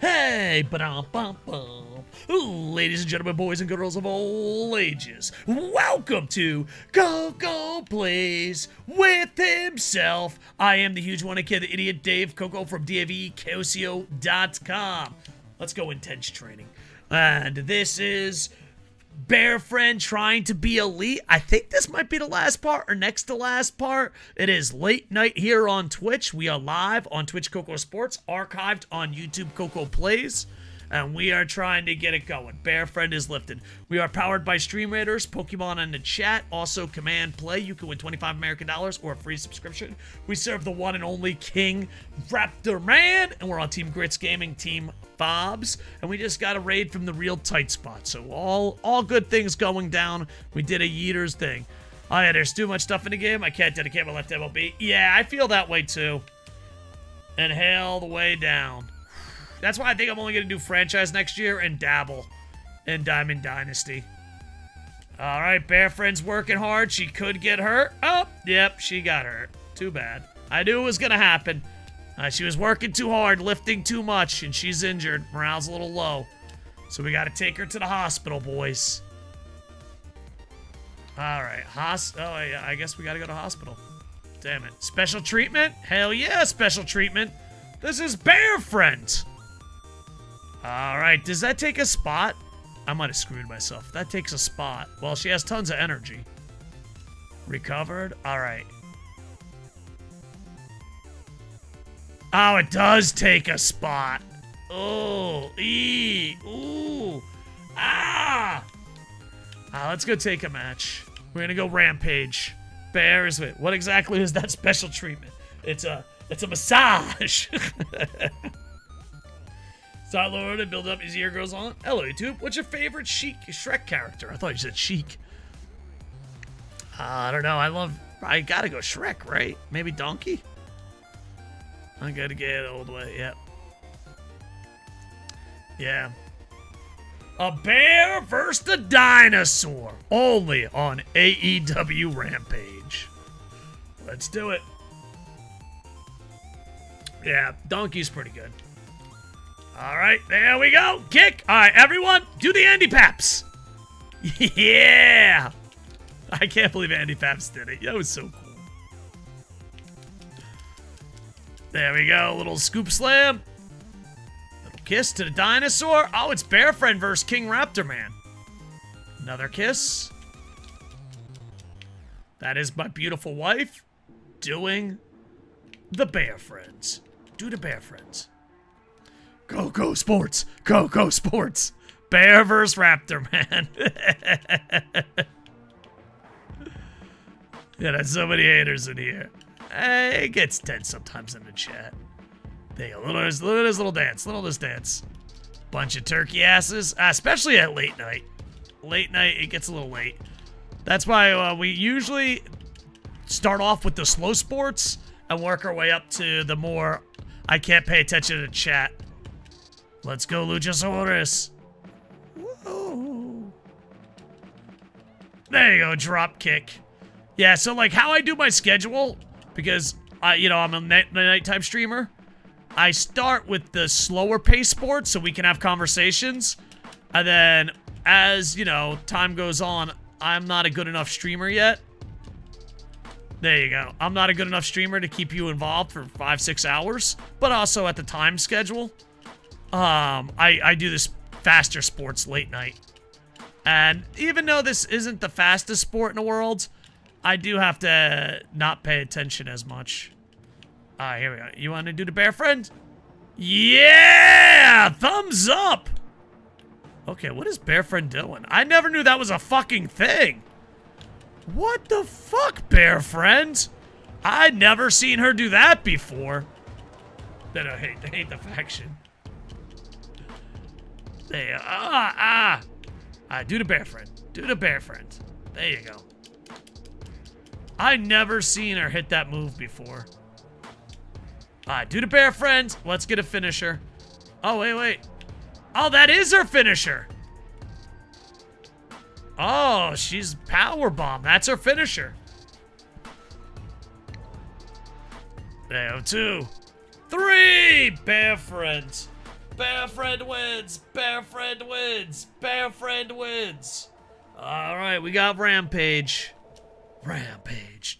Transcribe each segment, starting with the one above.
Hey, ba-dum-bum-bum. Ladies and gentlemen, boys and girls of all ages, welcome to Coco Plays with Himself. I am the huge one, aka the idiot Dave Coco from DaveCosio.com. Let's go intense training. And this is Bearfriend trying to be elite. I think this might be the last part or next to last part. It is late night here on Twitch. We are live on Twitch Coco Sports, archived on YouTube Coco Plays, and we are trying to get it going. Bearfriend is lifted. We are powered by Stream Raiders, Pokemon in the chat, also Command Play. You can win $25 American or a free subscription. We serve the one and only King Raptor Man, and we're on Team Grits Gaming, Team Bobs, and we just got a raid from the real tight spot. So all good things going down. We did a Yeeters thing. Oh yeah, there's too much stuff in the game. I can't dedicate my life to MLB. Yeah, I feel that way too. Inhale the way down. That's why I think I'm only going to do franchise next year and dabble in Diamond Dynasty. All right, Bearfriend's working hard. She could get hurt. Oh, yep, she got hurt. Too bad. I knew it was going to happen. She was working too hard, lifting too much, and she's injured. Morale's a little low. So we gotta take her to the hospital, boys. Alright, oh, yeah, I guess we gotta go to hospital. Damn it. Special treatment? Hell yeah, special treatment. This is Bearfriend. Alright, does that take a spot? I might have screwed myself. That takes a spot. Well, she has tons of energy. Recovered? Alright. Oh, it does take a spot. Oh, ee, ooh, ah. Let's go take a match. We're gonna go Rampage. Bears with. What exactly is that special treatment? It's a massage. Start lower and build up as the year goes on. Hello, YouTube. What's your favorite Shrek character? I thought you said Sheik. I don't know. I gotta go Shrek, right? Maybe Donkey. I gotta get old way, yep. Yeah. A bear versus a dinosaur. Only on AEW Rampage. Let's do it. Yeah, Donkey's pretty good. Alright, there we go. Kick. Alright, everyone, do the Andy Paps. Yeah. I can't believe Andy Paps did it. That was so cool. There we go, little scoop slam. Little kiss to the dinosaur. Oh, it's Bearfriend versus King Raptor Man. Another kiss. That is my beautiful wife doing the Bearfriends. Do the Bearfriends. Coco Sports, Coco Sports. Bear versus Raptor Man. Yeah, there's so many haters in here. It gets tense sometimes in the chat. There you go. Look at this little dance. Look at this dance. Bunch of turkey asses. Especially at late night. Late night, it gets a little late. That's why we usually start off with the slow sports and work our way up to the more I can't pay attention to the chat. Let's go, Luchasaurus. Whoa. There you go. Drop kick. Yeah, so like how I do my schedule, because you know, I'm a nighttime streamer. I start with the slower pace sports so we can have conversations, and then as you know, time goes on, I'm not a good enough streamer yet. There you go. I'm not a good enough streamer to keep you involved for 5-6 hours, but also at the time schedule, I do this faster sports late night, and even though this isn't the fastest sport in the world, I do have to not pay attention as much. Here we go. You want to do the Bearfriend? Yeah! Thumbs up! Okay, what is Bearfriend doing? I never knew that was a fucking thing. What the fuck, Bearfriend? I'd never seen her do that before. They hate the faction. There. Do the Bearfriend. Do the Bearfriend. There you go. I never seen her hit that move before. Alright, do the Bearfriend. Let's get a finisher. Oh, wait. Oh, that is her finisher. Oh, she's powerbomb. That's her finisher. There, 2, 3, Bearfriend. Bearfriend wins! Bearfriend wins! Bearfriend wins! Alright, we got Rampage. Rampage.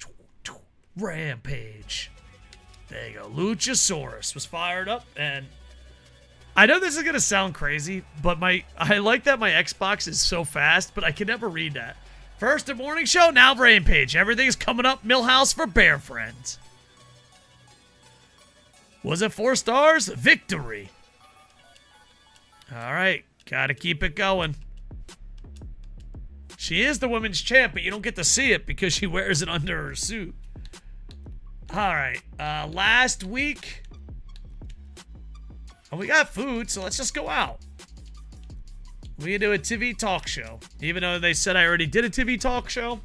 Rampage. There you go. Luchasaurus was fired up, and I know this is gonna sound crazy, but I like that my Xbox is so fast, but I can never read that. First the morning show, now Rampage. Everything's coming up Millhouse for Bearfriend. Was it 4 stars? Victory. Alright, gotta keep it going. She is the women's champ, but you don't get to see it because she wears it under her suit. Alright, last week. Oh, we got food, so let's just go out. We can do a TV talk show. Even though they said I already did a TV talk show,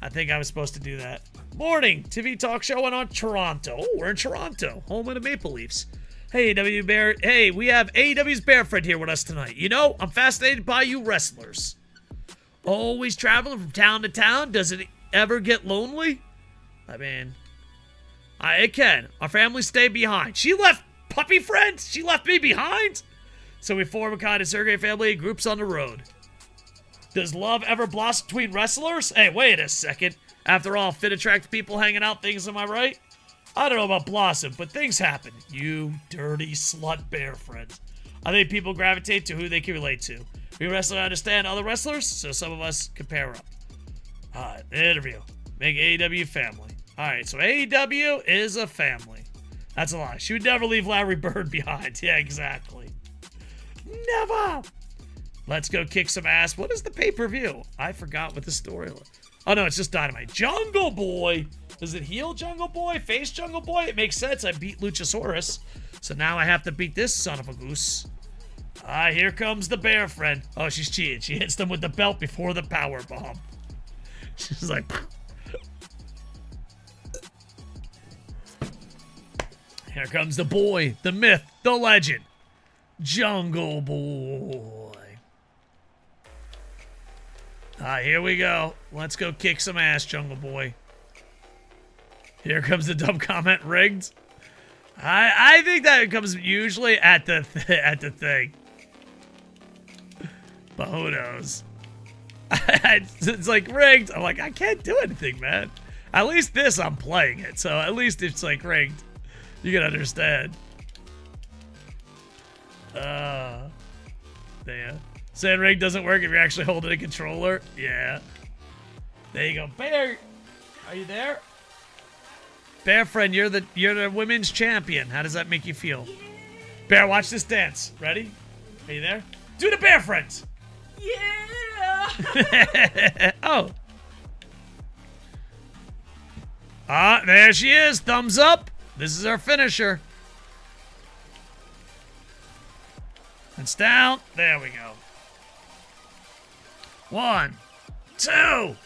I think I was supposed to do that. Morning TV talk show went on Toronto. Oh, we're in Toronto, home of the Maple Leafs. Hey, AEW Bear. Hey, we have AEW's Bearfriend here with us tonight. You know, I'm fascinated by you wrestlers. Always traveling from town to town. Does it ever get lonely? I mean, it can. Our family stayed behind. She left puppy friends. She left me behind. So we form a kind of Sergey family groups on the road. Does love ever blossom between wrestlers? Hey, wait a second. After all, fit attracts people hanging out things, am I right? I don't know about blossom, but things happen. You dirty slut Bearfriend. I think people gravitate to who they can relate to. We wrestlers understand other wrestlers, so some of us can pair up. Alright, interview. Make AEW family. Alright, so AEW is a family. That's a lie. She would never leave Larry Bird behind. Yeah, exactly. Never! Let's go kick some ass. What is the pay-per-view? I forgot what the story was. Oh, no, it's just Dynamite. Jungle Boy! Does it heal Jungle Boy? Face Jungle Boy? It makes sense. I beat Luchasaurus. So now I have to beat this son of a goose. Ah, here comes the Bearfriend. Oh, she's cheating. She hits them with the belt before the power bomb. She's like... Here comes the boy, the myth, the legend. Jungle Boy. Ah, here we go. Let's go kick some ass, Jungle Boy. Here comes the dumb comment rigged. I think that comes usually at the thing. But who knows? It's like rigged. I'm like, I can't do anything, man. At least this, I'm playing it. So at least it's like rigged. You can understand. Damn. Sand rig doesn't work if you're actually holding a controller. Yeah. There you go. Bear, are you there? Bearfriend, you're the women's champion. How does that make you feel? Yeah. Bear, watch this dance. Ready? Are you there? Do the Bearfriend. Yeah. Oh. Ah, there she is. Thumbs up. This is our finisher. It's down. There we go. 1, 2.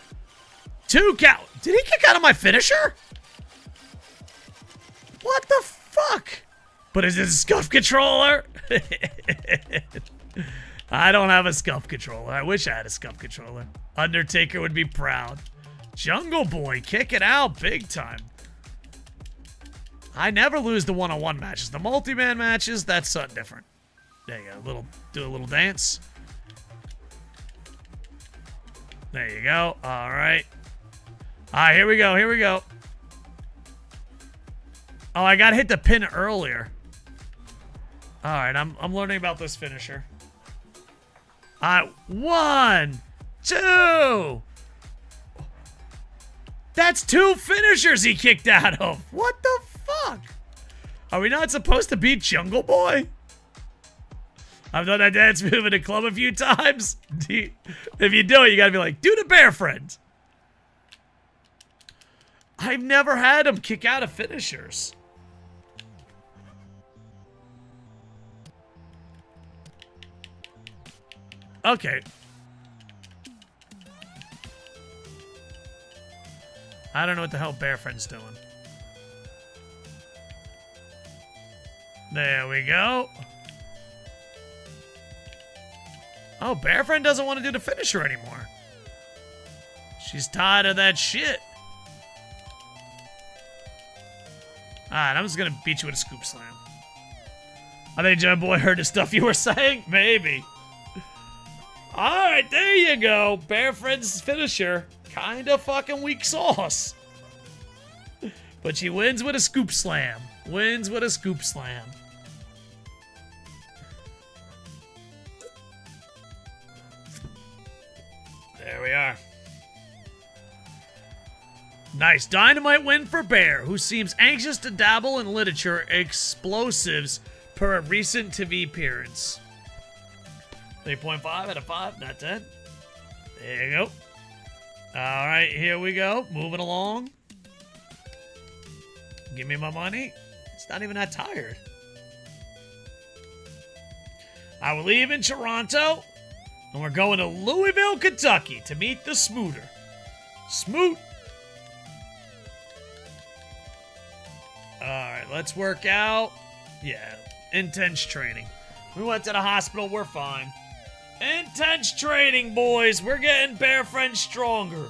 2 count. Did he kick out of my finisher? What the fuck? But is this a Scuff controller? I don't have a Scuff controller. I wish I had a Scuff controller. Undertaker would be proud. Jungle Boy kicking out big time. I never lose the one-on-one matches. The multi-man matches, that's something different. There you go. Do a little dance. There you go. All right. All right, here we go. Here we go. Oh, I got hit the pin earlier. All right, I'm learning about this finisher. All right, 1, 2. That's 2 finishers he kicked out of. What the fuck? Are we not supposed to beat Jungle Boy? I've done that dance move in a club a few times. If you do it, you gotta be like, do the Bearfriend. I've never had him kick out of finishers. Okay. I don't know what the hell Bearfriend's doing. There we go. Oh, Bearfriend doesn't want to do the finisher anymore. She's tired of that shit. Alright, I'm just going to beat you with a scoop slam. I think John Boy heard the stuff you were saying. Maybe. All right, there you go. Bearfriend's finisher. Kind of fucking weak sauce. But she wins with a scoop slam. Wins with a scoop slam. There we are. Nice Dynamite win for Bear, who seems anxious to dabble in literature explosives per a recent TV appearance. 3.5 out of 5, not 10. There you go. All right, here we go. Moving along. Give me my money. It's not even that tired. I will leave in Toronto, and we're going to Louisville, Kentucky to meet the Smooter. Smoot. All right, let's work out. Yeah, intense training. We went to the hospital. We're fine. Intense training, boys. We're getting Bearfriend stronger.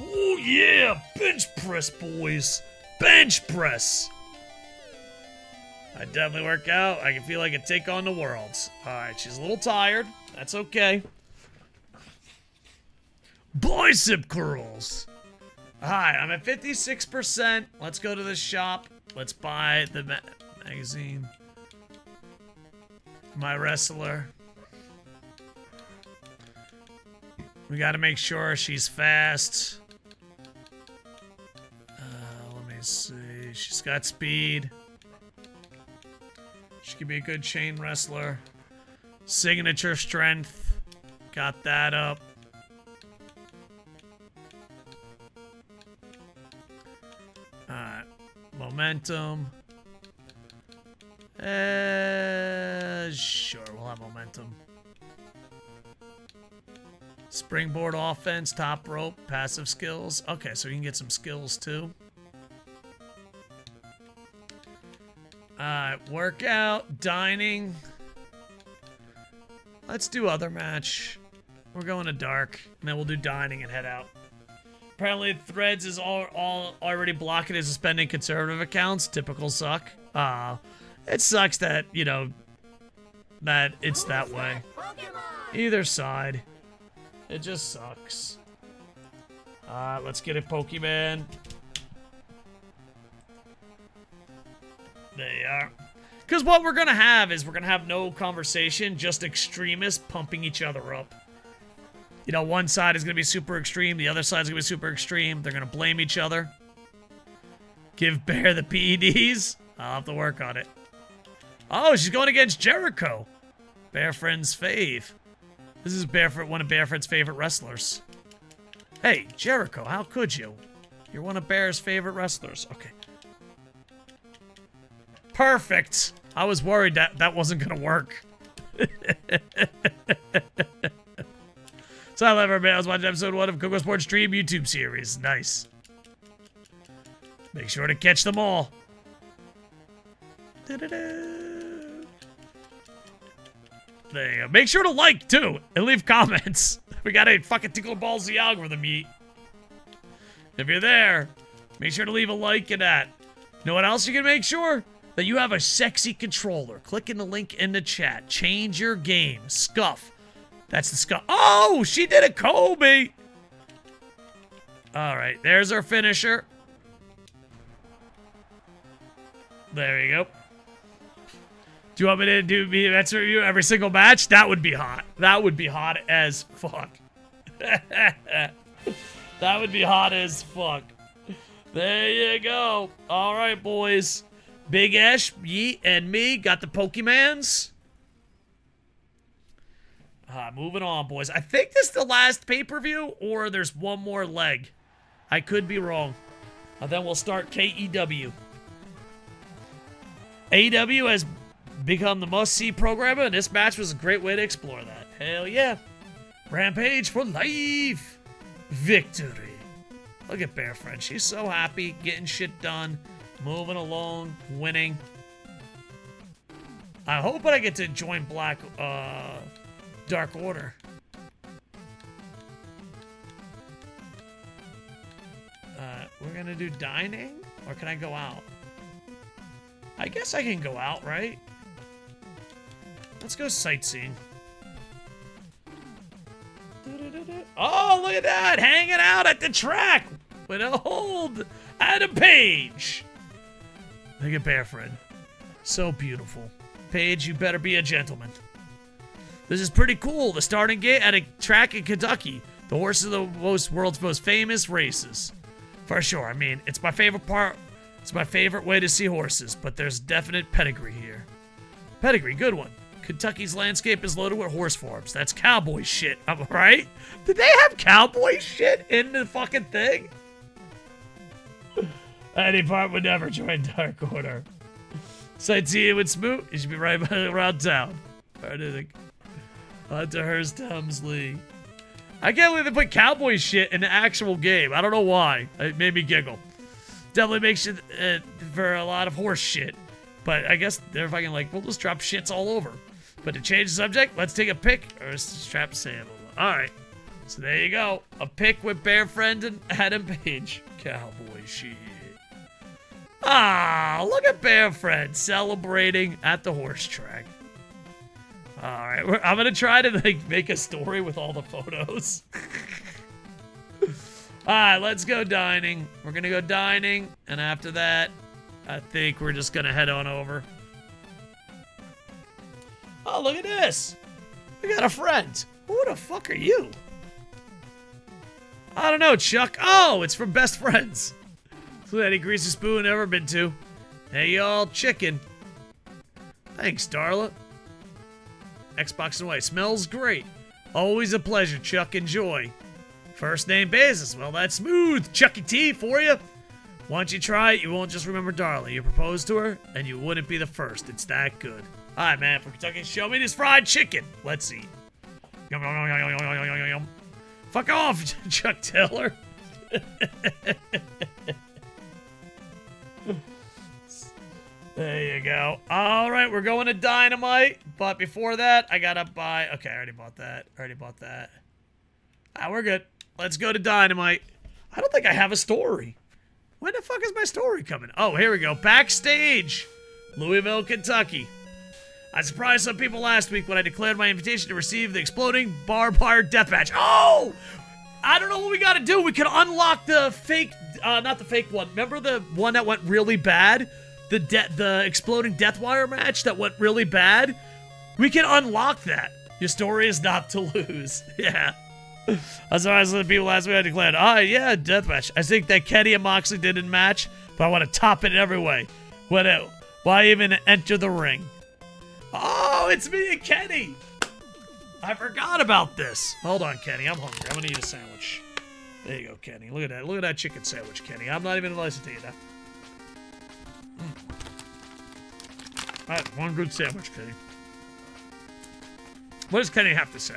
Oh, yeah. Bench press, boys. Bench press. I definitely work out. I can feel like I take on the worlds. All right, she's a little tired. That's okay. Bicep curls. All right, I'm at 56%. Let's go to the shop. Let's buy the magazine. My wrestler. We gotta make sure she's fast. Let me see. She's got speed. She could be a good chain wrestler. Signature strength. Got that up. Alright. Momentum. Sure, we'll have momentum. Springboard offense, top rope, passive skills. Okay, so you can get some skills too. Alright, workout, dining. Let's do other match. We're going to dark, and then we'll do dining and head out. Apparently Threads is all already blocking and suspending conservative accounts. Typical suck. It sucks that, you know, that it's that way. Either side. It just sucks. Let's get a Pokemon. There you are. Because what we're going to have is we're going to have no conversation, just extremists pumping each other up. You know, one side is going to be super extreme, the other side is going to be super extreme. They're going to blame each other. Give Bear the PEDs. I'll have to work on it. Oh, she's going against Jericho. Bearfriend's fave. This is one of Bearfriend's favorite wrestlers. Hey, Jericho, how could you? You're one of Bear's favorite wrestlers. Okay. Perfect. I was worried that that wasn't going to work. So hello, everybody. I was watching episode 1 of Coco Sports Stream YouTube series. Nice. Make sure to catch them all. There you go. Make sure to like, too, and leave comments. We got a fucking tickle balls the algorithm, yeet. If you're there, make sure to leave a like and that. You know what else you can make sure? That you have a sexy controller. Click in the link in the chat. Change your game. Scuff. That's the scuff. Oh, she did a Kobe. All right, there's our finisher. There you go. Do you want me to do BMX review every single match? That would be hot. That would be hot as fuck. That would be hot as fuck. There you go. All right, boys. Big Esh, Yeet, and me got the Pokemans. Moving on, boys. I think this is the last pay-per-view, or there's one more leg. I could be wrong. And then we'll start KEW. AEW has become the must-see program, and this match was a great way to explore that. Hell yeah. Rampage for life. Victory. Look at Bearfriend. She's so happy, getting shit done, moving along, winning. I hope I get to join Dark Order. We're gonna do dining, or can I go out? I guess I can go out, right? Let's go sightseeing. Oh, look at that! Hanging out at the track with old Adam Page! Look at Bearfriend. So beautiful. Page, you better be a gentleman. This is pretty cool. The starting gate at a track in Kentucky. The horses are the world's most famous races. For sure. I mean, it's my favorite part. It's my favorite way to see horses, but there's definite pedigree here. Pedigree, good one. Kentucky's landscape is loaded with horse farms. That's cowboy shit, right? Did they have cowboy shit in the fucking thing? Any part would never join Dark Order. Sightseeing with Smoot, you should be right around town. On to Hearst Helmsley. I can't believe they put cowboy shit in the actual game. I don't know why. It made me giggle. Definitely makes it for a lot of horse shit. But I guess they're fucking like, we'll just drop shits all over. But to change the subject, let's take a pick or strap sandal. Alright. So there you go. A pick with Bearfriend and Adam Page. Cowboy shit. Ah, look at Bearfriend celebrating at the horse track. Alright, I'm gonna try to like make a story with all the photos. Alright, let's go dining. We're gonna go dining, and after that, I think we're just gonna head on over. Oh, look at this! We got a friend! Who the fuck are you? I don't know, Chuck. Oh, it's from Best Friends. It's what any greasy spoon ever been to. Hey, y'all, chicken. Thanks, Darla. Xbox and white. Smells great. Always a pleasure, Chuck. Enjoy. First name basis. Well, that's smooth. Chucky T for you. Once you try it, you won't just remember Darla. You proposed to her, and you wouldn't be the first. It's that good. All right, man. From Kentucky, show me this fried chicken. Let's eat. Yum, yum, yum, yum, yum, yum, yum, yum, yum. Fuck off, Chuck Taylor. There you go. All right, we're going to Dynamite, but before that, I gotta buy... Okay, I already bought that. Ah, we're good. Let's go to Dynamite. I don't think I have a story. When the fuck is my story coming? Oh, here we go. Backstage, Louisville, Kentucky. I surprised some people last week when I declared my invitation to receive the exploding barbed wire deathmatch. Oh! I don't know what we gotta do. We could unlock the fake... not the fake one. Remember the one that went really bad? The exploding death wire match that went really bad? We can unlock that. Your story is not to lose. Yeah. I was surprised the people last week I declared, ah, yeah, death match. I think that Kenny and Moxley didn't match, but I want to top it in every way. Why even enter the ring? Oh, it's me and Kenny. I forgot about this. Hold on, Kenny. I'm hungry. I'm going to eat a sandwich. There you go, Kenny. Look at that. Look at that chicken sandwich, Kenny. I'm not even licensed to eat that. Alright, one good sandwich, Kenny. What does Kenny have to say?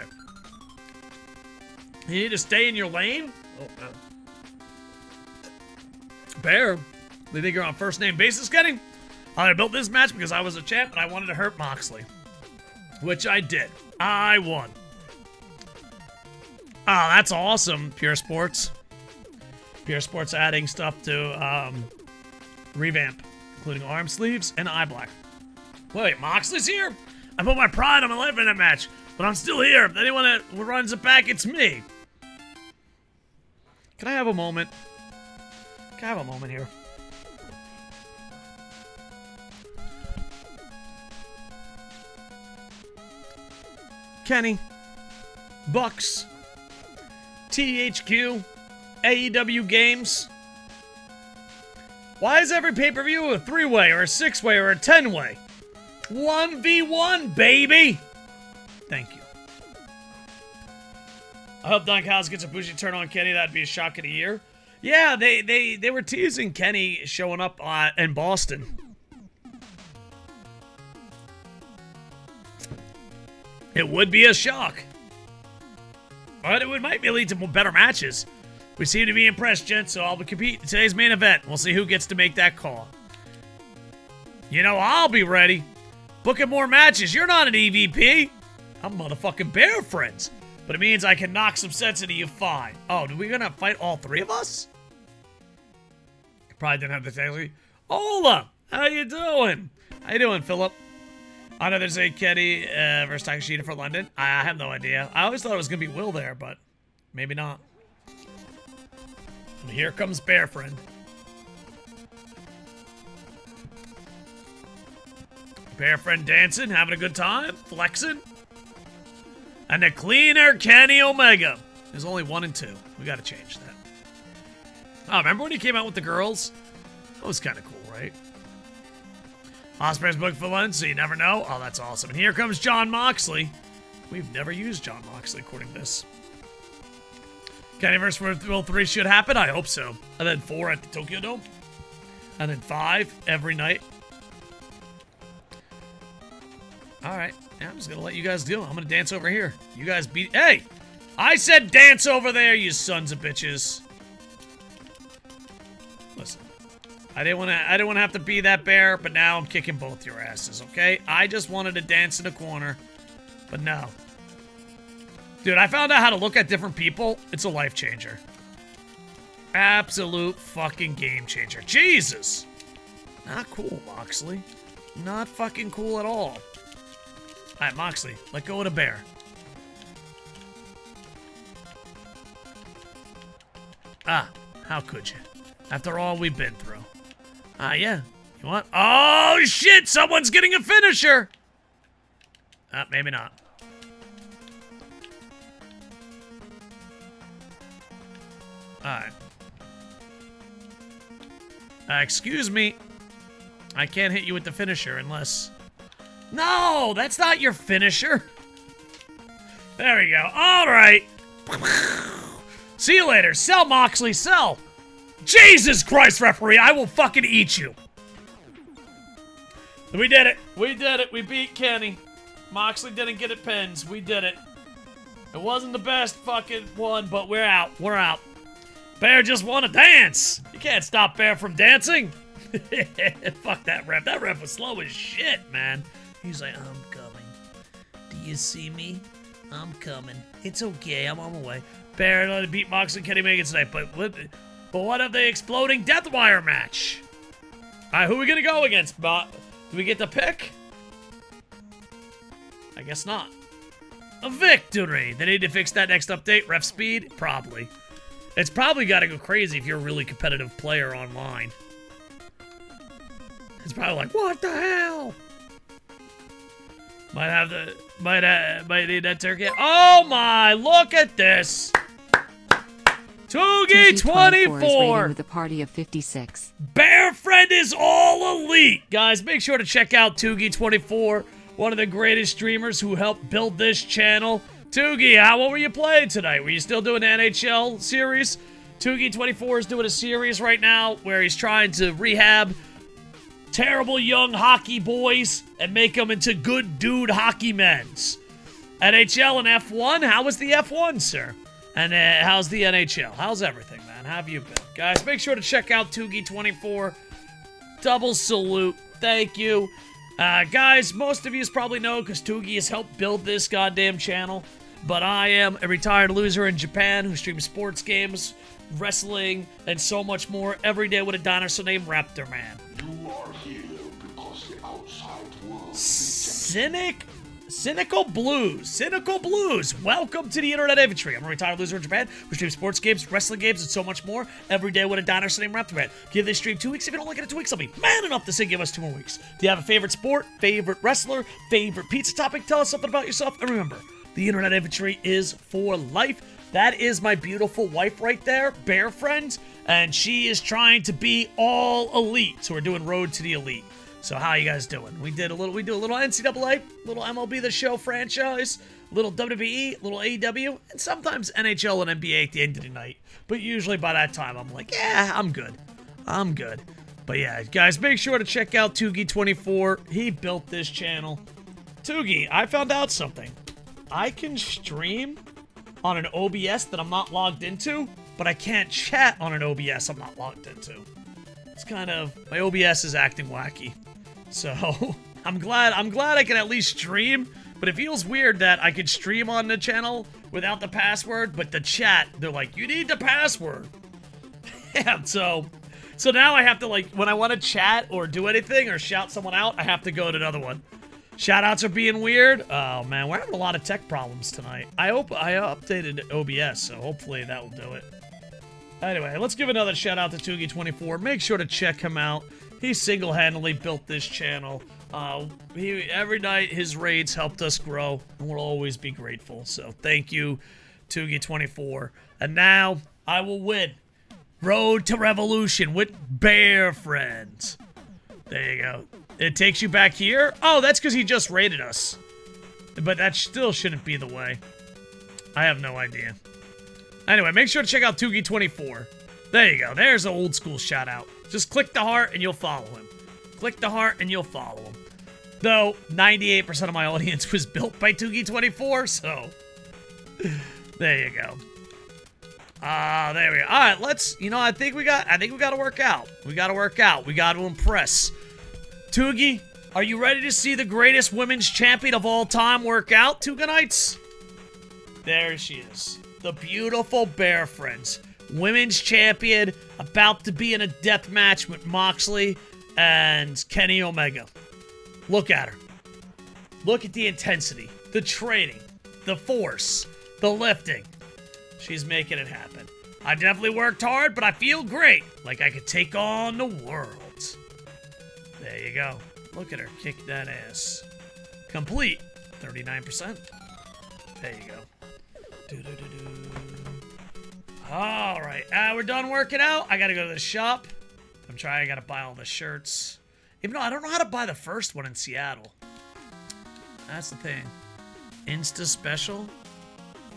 You need to stay in your lane? Oh, man. Bear, they think you're on first name basis, Kenny? I built this match because I was a champ and I wanted to hurt Moxley. Which I did. I won. Ah, oh, that's awesome, Pure Sports. Pure Sports adding stuff to, revamp, including arm sleeves and eye black. Wait, Moxley's here? I put my pride on my life in that match, but I'm still here. If anyone that runs it back, it's me. Can I have a moment? Can I have a moment here? Kenny, Bucks, THQ, AEW Games. Why is every pay-per-view a 3-way or a 6-way or a 10-way? 1v1, baby! Thank you. I hope Don Callis gets a bougie turn on Kenny. That'd be a shock of the year. Yeah, they were teasing Kenny showing up in Boston. It would be a shock. But it might be lead to better matches. We seem to be impressed, gents, so I'll compete in today's main event. We'll see who gets to make that call. You know, I'll be ready. Booking more matches. You're not an EVP. I'm motherfucking Bearfriend. But it means I can knock some sense into you fine. Oh, are we gonna fight all three of us? Probably didn't have the technology. Hola! How you doing? How you doing, Philip? I know there's a Kenny versus Takeshita for London. I have no idea. I always thought it was going to be Will there, but maybe not. And here comes Bearfriend. Bearfriend dancing, having a good time, flexing. And the cleaner Kenny Omega. There's only 1 and 2. We got to change that. Oh, remember when he came out with the girls? That was kind of cool, right? Osprey's booked for lunch, so you never know. Oh, that's awesome. And here comes Jon Moxley. We've never used Jon Moxley, according to this. Kenny vs. Will 3 should happen? I hope so. And then 4 at the Tokyo Dome. And then 5 every night. Alright, I'm just gonna let you guys do it. I'm gonna dance over here. You guys beat- Hey! I said dance over there, you sons of bitches! Listen. I didn't wanna have to be that bear, but now I'm kicking both your asses, okay? I just wanted to dance in the corner, but no. Dude, I found out how to look at different people. It's a life changer. Absolute fucking game changer. Jesus! Not cool, Moxley. Not fucking cool at all. Alright, Moxley, let go of the bear. Ah, how could you? After all we've been through. Yeah. You want? Oh, shit! Someone's getting a finisher! Maybe not. Alright. Excuse me. I can't hit you with the finisher unless... No, that's not your finisher. There we go. All right. See you later. Sell, Moxley. Sell. Jesus Christ, referee. I will fucking eat you. We did it. We did it. We beat Kenny. Moxley didn't get it pins. We did it. It wasn't the best fucking one, but we're out. We're out. Bear just want to dance. You can't stop Bear from dancing. Fuck that ref. That ref was slow as shit, man. He's like, I'm coming. Do you see me? I'm coming. It's okay. I'm on my way. Bear and I beat Moxley and Kenny Omega tonight, but what of the exploding death wire match? All right, who are we gonna go against? Do we get to pick? I guess not. A victory. They need to fix that next update. Ref speed, probably. It's probably got to go crazy if you're a really competitive player online. It's probably like, what the hell? Might need that turkey. Oh my! Look at this. Toogie24 with a party of 56. Bearfriend is all elite, guys. Make sure to check out Toogie24, one of the greatest streamers who helped build this channel. Toogie, what were you playing tonight? Were you still doing the NHL series? Toogie24 is doing a series right now where he's trying to rehab terrible young hockey boys and make them into good dude hockey men's. NHL and F1. How was the F1, sir? And how's the NHL? How's everything, man? How have you been? Guys, make sure to check out Toogie24. Double salute. Thank you. Guys, most of you probably know because Toogie has helped build this goddamn channel. But I am a retired loser in Japan who streams sports games, wrestling, and so much more every day with a dinosaur named Raptor Man. You are here because the outside world Cynical Blues. Welcome to the Internet Infantry. I'm a retired loser in Japan who streams sports games, wrestling games, and so much more every day with a dinosaur named Raptor Man. Give this stream 2 weeks. If you don't like it in 2 weeks, I'll be man enough to say give us 2 more weeks. Do you have a favorite sport, favorite wrestler, favorite pizza topic? Tell us something about yourself. And remember, the Internet Infantry is for life. That is my beautiful wife right there, Bearfriend, and she is trying to be all elite. So we're doing Road to the Elite. So how you guys doing? We do a little NCAA, little MLB The Show franchise, little WWE, little AEW, and sometimes NHL and NBA at the end of the night. But usually by that time, I'm like, yeah, I'm good. I'm good. But yeah, guys, make sure to check out Toogie24. He built this channel. Toogie, I found out something. I can stream on an OBS that I'm not logged into, but I can't chat on an OBS I'm not logged into. It's kind of, my OBS is acting wacky. So, I'm glad I can at least stream, but it feels weird that I could stream on the channel without the password, but the chat, they're like, you need the password. Yeah, so now I have to, like, when I want to chat or do anything or shout someone out, I have to go to another one. Shoutouts are being weird. Oh man, we're having a lot of tech problems tonight. I updated OBS, so hopefully that will do it. Anyway, let's give another shout out to Toogie24. Make sure to check him out. He single-handedly built this channel. Every night his raids helped us grow, and we'll always be grateful. So thank you, Toogie24. And now I will win Road to Revolution with Bearfriend. There you go. It takes you back here? Oh, that's because he just raided us. But that still shouldn't be the way. I have no idea. Anyway, make sure to check out Toogie24. There you go. There's an old school shout out. Just click the heart and you'll follow him. Click the heart and you'll follow him. Though, 98% of my audience was built by Toogie24, so... there you go. There we go. Alright, let's... You know, I think we got to work out. We got to work out. We got to impress. Toogie, are you ready to see the greatest women's champion of all time work out, Tooganites? There she is. The beautiful Bearfriend, women's champion, about to be in a death match with Moxley and Kenny Omega. Look at her. Look at the intensity, the training, the force, the lifting. She's making it happen. I definitely worked hard, but I feel great. Like I could take on the world. There you go. Look at her kick that ass. Complete. 39%. There you go. Alright, we're done working out. I gotta go to the shop. I gotta buy all the shirts. Even though I don't know how to buy the first one in Seattle. That's the thing. Insta special?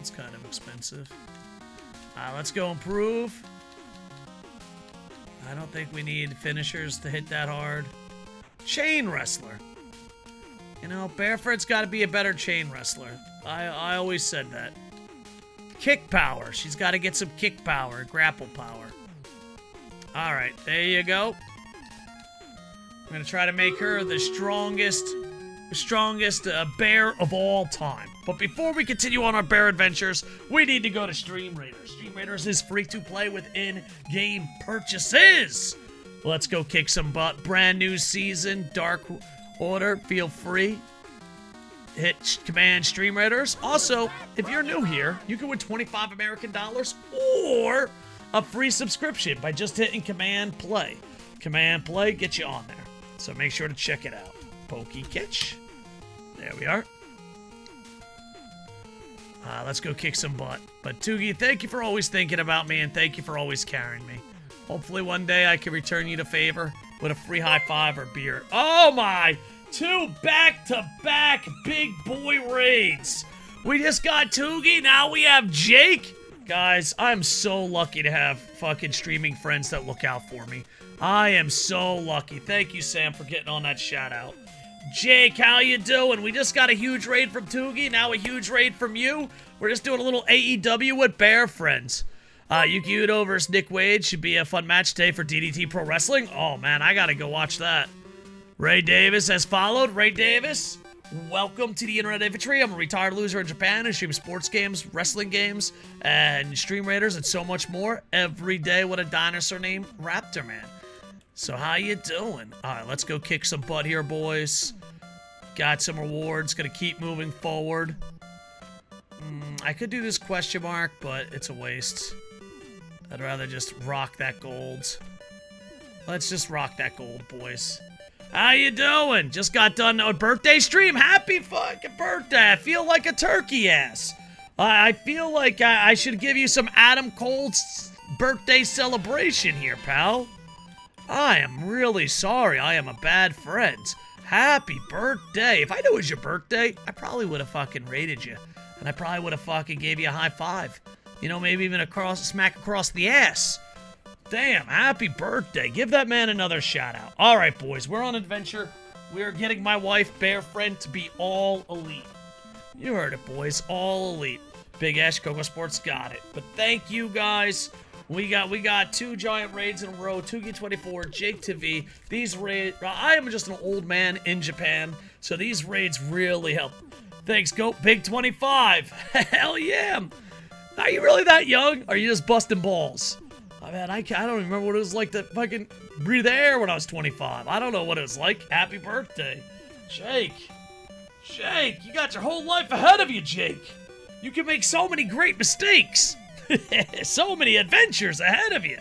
It's kind of expensive. Let's go improve. I don't think we need finishers to hit that hard. Chain wrestler. You know, Bearfriend's gotta be a better chain wrestler. I always said that. Kick power. She's got to get some kick power, grapple power. Alright, there you go. I'm going to try to make her the strongest bear of all time. But before we continue on our bear adventures, we need to go to Stream Raiders. Stream Raiders is free to play with in-game purchases. Let's go kick some butt. Brand new season, Dark Order. Feel free. Hit command Stream Raiders. Also, if you're new here, you can win $25 American or a free subscription by just hitting command play. Command play gets you on there. So make sure to check it out. Pokey catch. There we are. Let's go kick some butt. But Toogie, thank you for always thinking about me and thank you for always carrying me. Hopefully one day I can return you the favor with a free high five or beer. Oh my! 2 back-to-back big boy raids. We just got Toogie, now we have Jake. Guys, I'm so lucky to have fucking streaming friends that look out for me. I am so lucky. Thank you, Sam, for getting on that shout-out. Jake, how you doing? We just got a huge raid from Toogie, now a huge raid from you. We're just doing a little AEW with Bearfriend. Yuki Udo versus Nick Wade should be a fun match today for DDT Pro Wrestling. Oh, man, I gotta go watch that. Ray Davis has followed. Ray Davis, welcome to the Internet Infantry. I'm a retired loser in Japan who streams sports games, wrestling games, and Stream Raiders and so much more every day with a dinosaur named Raptor Man. So how you doing? Alright, let's go kick some butt here, boys. Got some rewards. Gonna keep moving forward. I could do this question mark, but it's a waste. I'd rather just rock that gold. Let's just rock that gold, boys. How you doing? Just got done a birthday stream. Happy fucking birthday. I feel like a turkey ass. I feel like I should give you some Adam Cole's birthday celebration here, pal. I am really sorry. I am a bad friend. Happy birthday. If I knew it was your birthday, I probably would have fucking raided you. And I probably would have fucking gave you a high five. You know, maybe even a smack across the ass. Damn, happy birthday. Give that man another shout-out. All right, boys, we're on adventure. We're getting my wife, Bearfriend, to be all elite. You heard it, boys. All elite. Big Ash Coco Sports got it. But thank you, guys. We got 2 giant raids in a row, Toogie24, Jake TV. These raids... I am just an old man in Japan, so these raids really help. Thanks, Goat Big 25. Hell yeah. Are you really that young? Or are you just busting balls? Oh, man, I don't remember what it was like to fucking breathe air when I was 25. I don't know what it was like. Happy birthday, Jake. Jake, you got your whole life ahead of you, Jake. You can make so many great mistakes. So many adventures ahead of you.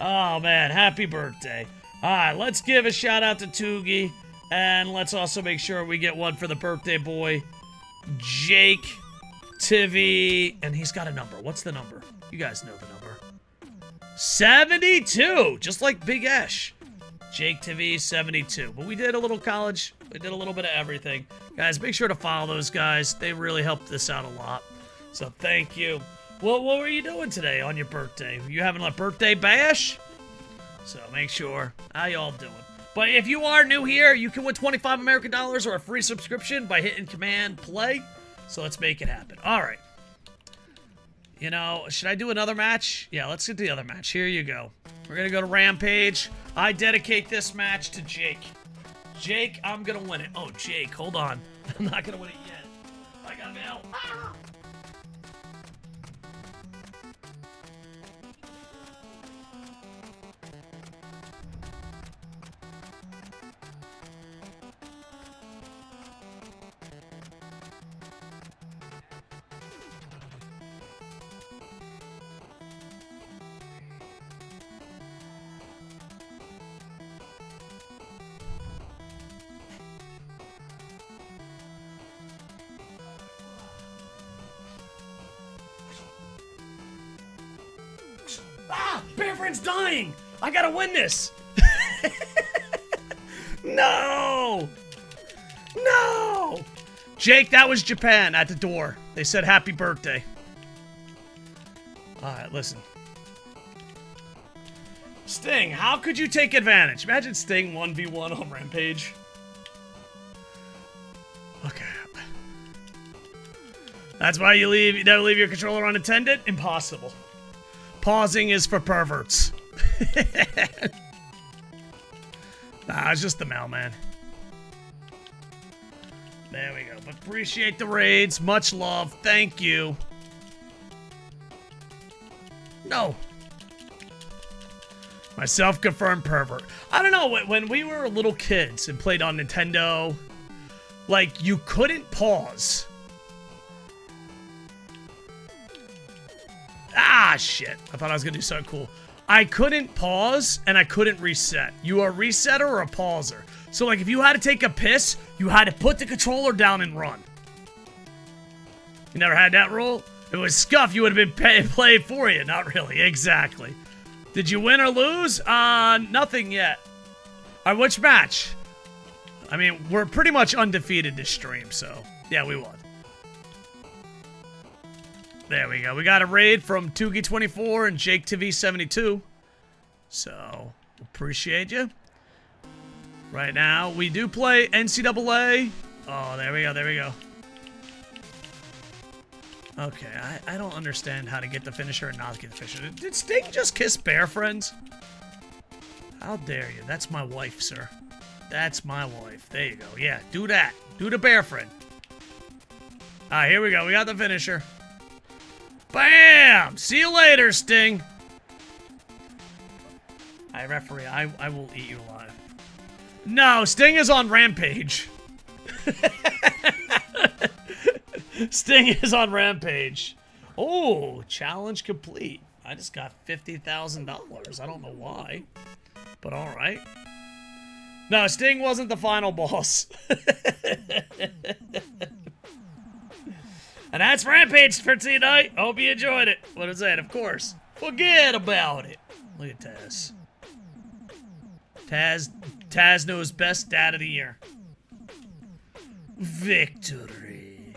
Oh, man, happy birthday. All right, let's give a shout-out to Toogie, and let's also make sure we get one for the birthday boy, Jake TV, and he's got a number. What's the number? You guys know the number. 72, just like Big Esh. Jake TV 72. But we did a little college. We did a little bit of everything. Guys, make sure to follow those guys. They really helped us out a lot. So thank you. Well, what were you doing today on your birthday? Were you having a birthday bash? So make sure. How y'all doing? But if you are new here, you can win 25 American dollars or a free subscription by hitting command play. So let's make it happen. All right. You know, should I do another match? Yeah, let's do the other match. Here you go. We're going to go to Rampage. I dedicate this match to Jake. Jake, I'm going to win it. Oh, Jake, hold on. I'm not going to win it yet. I got mail. Ah! Bearfriend's dying! I gotta win this! No! No! Jake, that was Japan at the door. They said happy birthday. Alright, listen. Sting, how could you take advantage? Imagine Sting 1v1 on Rampage. Okay. That's why you never leave your controller unattended? Impossible. Pausing is for perverts. Nah, it's just the mailman. There we go. But appreciate the raids. Much love. Thank you. No. My self-confirmed pervert. I don't know. When we were little kids and played on Nintendo, like, you couldn't pause. Ah, shit. I thought I was gonna do something cool. I couldn't pause, and I couldn't reset. You are a resetter or a pauser. So, like, if you had to take a piss, you had to put the controller down and run. You never had that rule? If it was Scuff, you would have been played for you. Not really. Exactly. Did you win or lose? Nothing yet. All right, which match? I mean, we're pretty much undefeated this stream, so... yeah, we won. There we go. We got a raid from Toogie24 and Jake TV 72. So, appreciate you. Right now, we do play NCAA. Oh, there we go. There we go. Okay, I don't understand how to get the finisher and not get the finisher. Did Sting just kiss Bearfriend? How dare you? That's my wife, sir. That's my wife. There you go. Yeah, do that. Do the Bearfriend. All right, here we go. We got the finisher. Bam! See you later, Sting. I referee, I will eat you alive. No, Sting is on Rampage. Sting is on Rampage. Oh, challenge complete. I just got $50,000. I don't know why, but all right. No, Sting wasn't the final boss. And that's Rampage for tonight. Hope you enjoyed it. What is that? Of course. Forget about it. Look at Taz. Taz knows best dad of the year. Victory.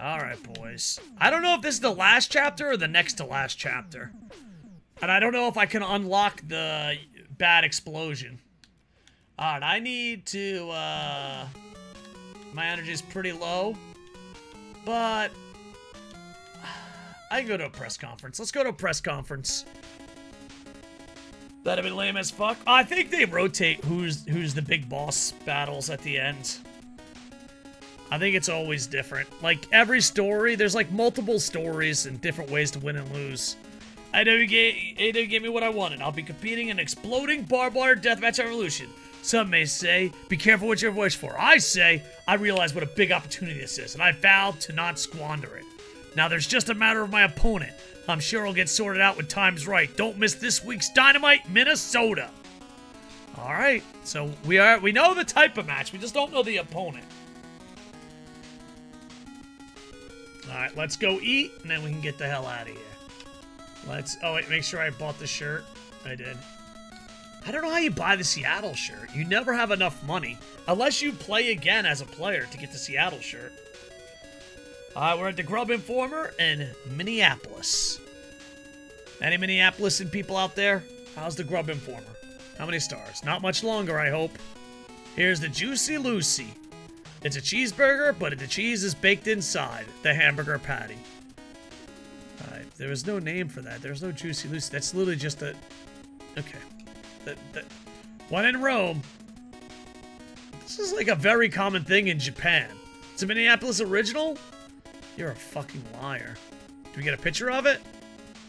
Alright, boys. I don't know if this is the last chapter or the next to last chapter. And I don't know if I can unlock the bad explosion. Alright, I need to, my energy is pretty low, but I can go to a press conference. Let's go to a press conference. That'd have been lame as fuck. I think they rotate who's the big boss battles at the end. I think it's always different. Like, every story, there's like multiple stories and different ways to win and lose. AEW gave me what I wanted. I'll be competing in Exploding Barbed Wire Deathmatch Evolution. Some may say, be careful what you wish for. I say, I realize what a big opportunity this is, and I vow to not squander it. Now there's just a matter of my opponent. I'm sure it'll get sorted out when time's right. Don't miss this week's Dynamite, Minnesota. All right, so we know the type of match. We just don't know the opponent. All right, let's go eat, and then we can get the hell out of here. Let's... Oh, wait, make sure I bought the shirt. I did. I don't know how you buy the Seattle shirt. You never have enough money, unless you play again as a player to get the Seattle shirt. We're at the Grub Informer in Minneapolis. Any Minneapolitan people out there? How's the Grub Informer? How many stars? Not much longer, I hope. Here's the Juicy Lucy. It's a cheeseburger, but the cheese is baked inside the hamburger patty. Alright, there was no name for that. There's no Juicy Lucy. That's literally just a... Okay. The one in Rome. This is like a very common thing in Japan. It's a Minneapolis original? You're a fucking liar. Do we get a picture of it?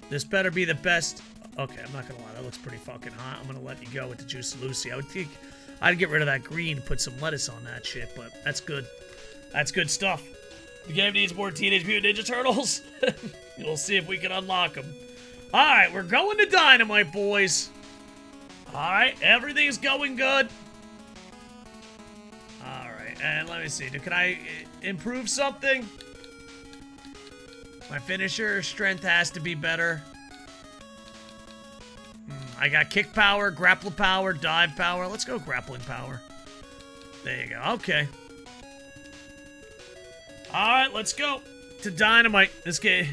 This better be the best. Okay, I'm not gonna lie. That looks pretty fucking hot. I'm gonna let you go with the Juicy Lucy. I would think I'd get rid of that green and put some lettuce on that shit, but that's good. That's good stuff. The game needs more Teenage Mutant Ninja Turtles. We'll see if we can unlock them. Alright, we're going to Dynamite, boys. Alright, everything's going good. Alright, and let me see. Can I improve something? My finisher strength has to be better. I got kick power, grapple power, dive power. Let's go grappling power. There you go. Okay. Alright, let's go to Dynamite. This game,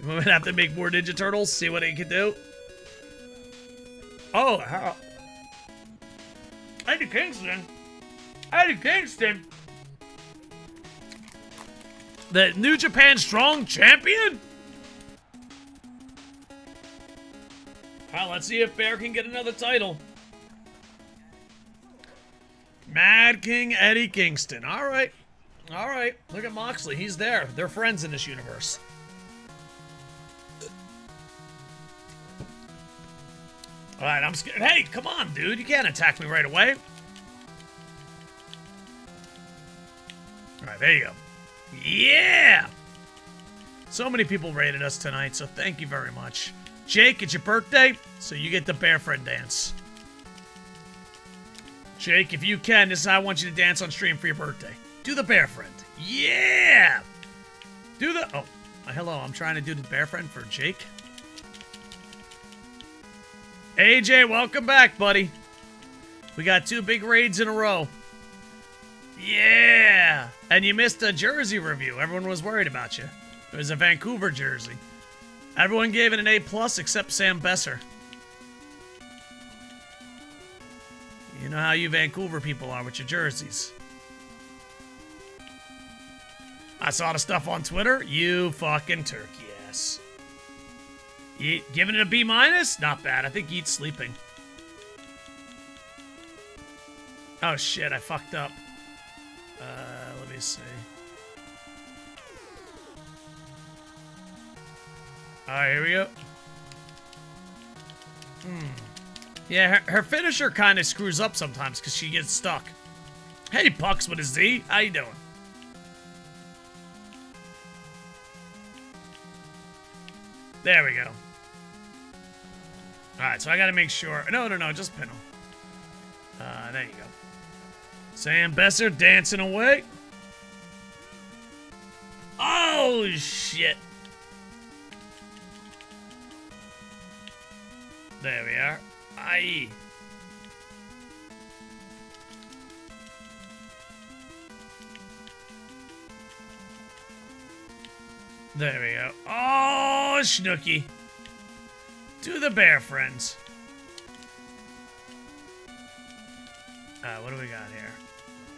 we're going to have to make more Ninja Turtles, see what it can do. Oh, how? Eddie Kingston. Eddie Kingston. The New Japan Strong Champion? Alright, let's see if Bear can get another title. Mad King Eddie Kingston. Alright. Alright. Look at Moxley. He's there. They're friends in this universe. Alright, I'm scared. Hey, come on, dude. You can't attack me right away. Alright, there you go. Yeah! So many people rated us tonight, so thank you very much. Jake, it's your birthday, so you get the Bearfriend dance. Jake, if you can, this is how I want you to dance on stream for your birthday. Do the Bearfriend. Yeah! Do the... Oh, hello, I'm trying to do the Bearfriend for Jake. AJ, welcome back, buddy. We got two big raids in a row. Yeah! And you missed a jersey review. Everyone was worried about you. It was a Vancouver jersey. Everyone gave it an A+ except Sam Besser. You know how you Vancouver people are with your jerseys. I saw the stuff on Twitter. You fucking turkey ass. Eat, giving it a B-? Not bad. I think Eat's sleeping. Oh shit, I fucked up. Let me see. Alright, here we go. Yeah, her finisher kind of screws up sometimes because she gets stuck. Hey, Pucks with a Z. How you doing? There we go. Alright, so I gotta make sure... No, just pin him. There you go. Sam Besser dancing away. Oh, shit. There we are. Aye. There we go. Oh, Snooki. To the Bear Friends. What do we got here?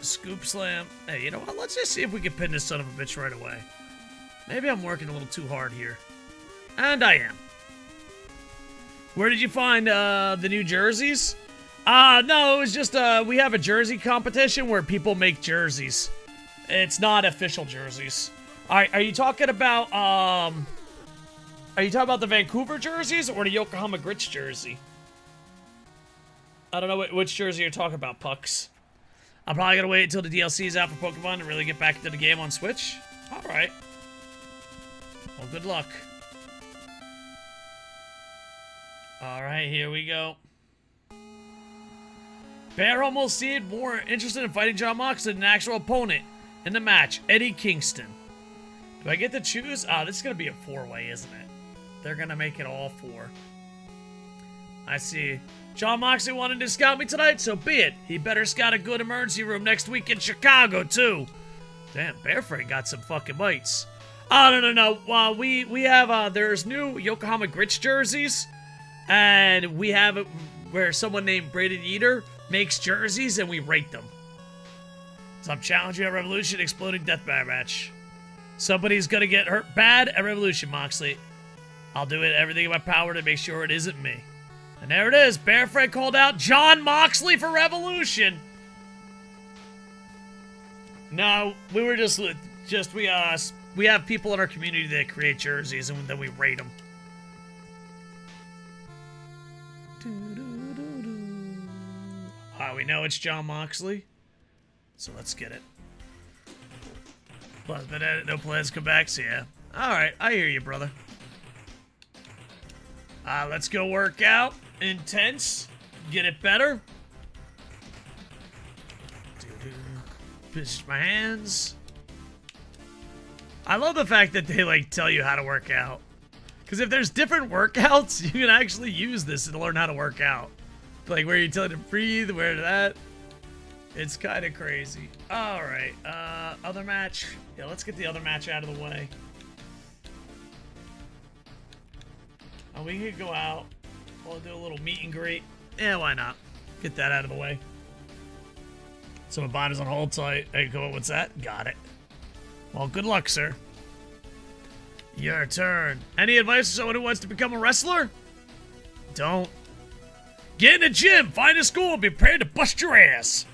Scoop slam. Hey, you know what? Let's just see if we can pin this son of a bitch right away. Maybe I'm working a little too hard here. And I am. Where did you find the new jerseys? No, it was just we have a jersey competition where people make jerseys. It's not official jerseys. Alright, are you talking about the Vancouver jerseys or the Yokohama Grits jersey? I don't know which jersey you're talking about, Pucks. I'm probably gonna wait until the DLC is out for Pokemon to really get back into the game on Switch. Alright. Well, good luck. Alright, here we go. Bear almost seemed more interested in fighting Jon Moxley than an actual opponent in the match, Eddie Kingston. Do I get to choose? Ah, this is gonna be a four-way, isn't it? They're gonna make it all four. I see. Jon Moxley wanted to scout me tonight, so be it. He better scout a good emergency room next week in Chicago, too. Damn, Bearfriend got some fucking bites. Oh, no. We have, there's new Yokohama Grits jerseys. And we have it where someone named Braden Eater makes jerseys and we rate them. So I'm challenging at Revolution, exploding deathmatch match. Somebody's gonna get hurt bad at Revolution, Moxley. I'll do it everything in my power to make sure it isn't me. And there it is. Bearfriend called out Jon Moxley for Revolution. No, we were we have people in our community that create jerseys and then we rate them. Ah, we know it's Jon Moxley, so let's get it. Plus, been at it, no plans come back. So yeah. All right, I hear you, brother. Let's go work out. Intense. Get it better. Piss my hands. I love the fact that they, like, tell you how to work out. Because if there's different workouts, you can actually use this to learn how to work out. Like, where you tell you to breathe, where to that. It's kind of crazy. All right. Other match. Yeah, let's get the other match out of the way. We could go out. We'll do a little meet and greet. Yeah, why not? Get that out of the way. So my bond is on hold tight. Hey, go. What's that? Got it. Well, good luck, sir. Your turn. Any advice for someone who wants to become a wrestler? Don't. Get in the gym. Find a school. And be prepared to bust your ass.